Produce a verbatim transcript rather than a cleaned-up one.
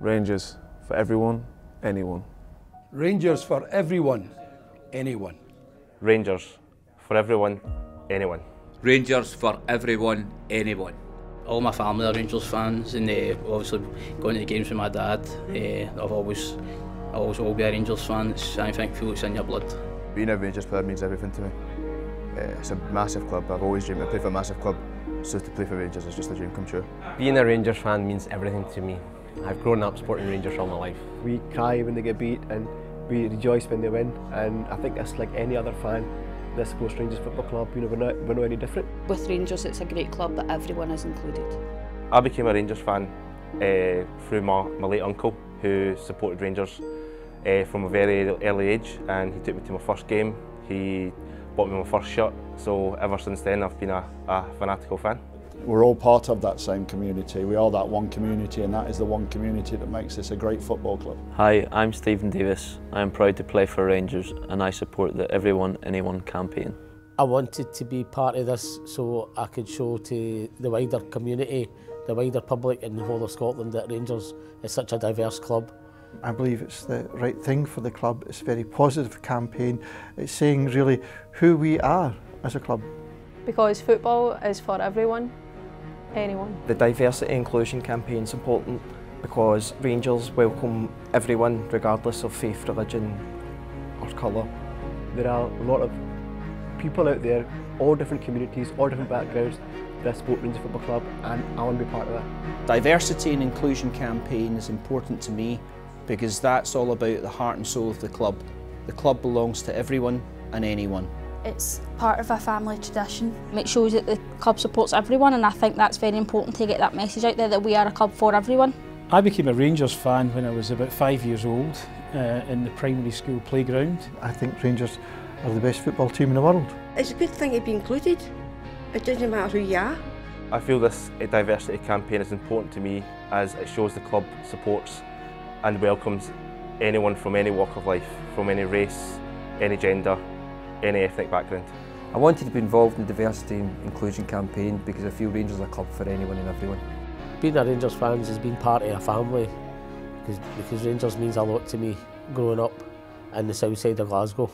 Rangers for everyone, anyone. Rangers for everyone, anyone. Rangers for everyone, anyone. Rangers for everyone, anyone. All my family are Rangers fans, and uh, obviously going to the games with my dad, uh, I've always, I'll always will be a Rangers fan. It's, I think, feel it's in your blood. Being a Rangers player means everything to me. Uh, it's a massive club. I've always dreamed to play for a massive club, so to play for Rangers is just a dream come true. Being a Rangers fan means everything to me. I've grown up supporting Rangers all my life. We cry when they get beat and we rejoice when they win, and I think that's like any other fan that supports Rangers Football Club. You know, we're not, we're not any different. With Rangers, it's a great club that everyone is included. I became a Rangers fan uh, through my, my late uncle, who supported Rangers uh, from a very early age, and he took me to my first game. He bought me my first shirt, so ever since then I've been a, a fanatical fan. We're all part of that same community. We are that one community, and that is the one community that makes this a great football club. Hi, I'm Stephen Davis. I'm proud to play for Rangers, and I support the Everyone Anyone campaign. I wanted to be part of this so I could show to the wider community, the wider public in the whole of Scotland, that Rangers is such a diverse club. I believe it's the right thing for the club. It's a very positive campaign. It's saying really who we are as a club. Because football is for everyone, anyone. The diversity and inclusion campaign is important because Rangers welcome everyone regardless of faith, religion or colour. There are a lot of people out there, all different communities, all different backgrounds, that support Rangers Football Club, and I want to be part of that. Diversity and inclusion campaign is important to me because that's all about the heart and soul of the club. The club belongs to everyone and anyone. It's part of a family tradition. It shows that the club supports everyone, and I think that's very important to get that message out there that we are a club for everyone. I became a Rangers fan when I was about five years old uh, in the primary school playground. I think Rangers are the best football team in the world. It's a good thing to be included. It doesn't matter who you are. I feel this diversity campaign is important to me as it shows the club supports and welcomes anyone from any walk of life, from any race, any gender, any ethnic background. I wanted to be involved in the diversity and inclusion campaign because I feel Rangers are a club for anyone and everyone. Being a Rangers fan has been part of a family because, because Rangers means a lot to me growing up in the south side of Glasgow.